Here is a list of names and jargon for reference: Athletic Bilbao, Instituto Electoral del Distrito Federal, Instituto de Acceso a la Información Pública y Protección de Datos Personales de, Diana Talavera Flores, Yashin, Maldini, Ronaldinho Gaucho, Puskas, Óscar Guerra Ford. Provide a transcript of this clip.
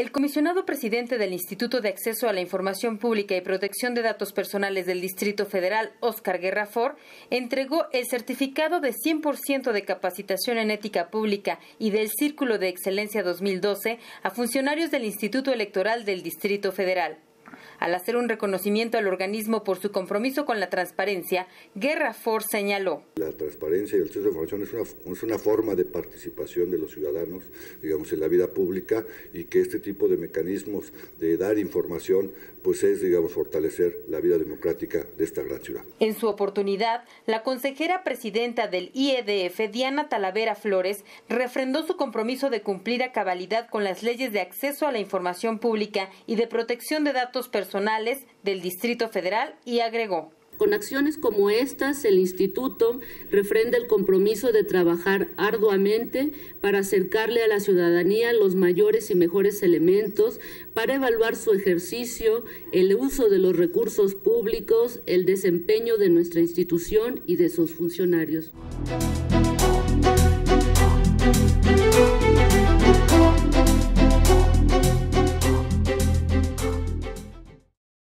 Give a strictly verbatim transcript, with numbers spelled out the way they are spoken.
El comisionado presidente del Instituto de Acceso a la Información Pública y Protección de Datos Personales del Distrito Federal, Óscar Guerra Ford, entregó el certificado de cien por ciento de capacitación en ética pública y del Círculo de Excelencia dos mil doce a funcionarios del Instituto Electoral del Distrito Federal. Al hacer un reconocimiento al organismo por su compromiso con la transparencia, Guerra Ford señaló: la transparencia y el acceso a la información es una, es una forma de participación de los ciudadanos, digamos, en la vida pública, y que este tipo de mecanismos de dar información, pues es, digamos, fortalecer la vida democrática de esta gran ciudad. En su oportunidad, la consejera presidenta del I E D F, Diana Talavera Flores, refrendó su compromiso de cumplir a cabalidad con las leyes de acceso a la información pública y de protección de datos personales del Distrito Federal, y agregó: con acciones como estas, el Instituto refrenda el compromiso de trabajar arduamente para acercarle a la ciudadanía los mayores y mejores elementos para evaluar su ejercicio, el uso de los recursos públicos, el desempeño de nuestra institución y de sus funcionarios.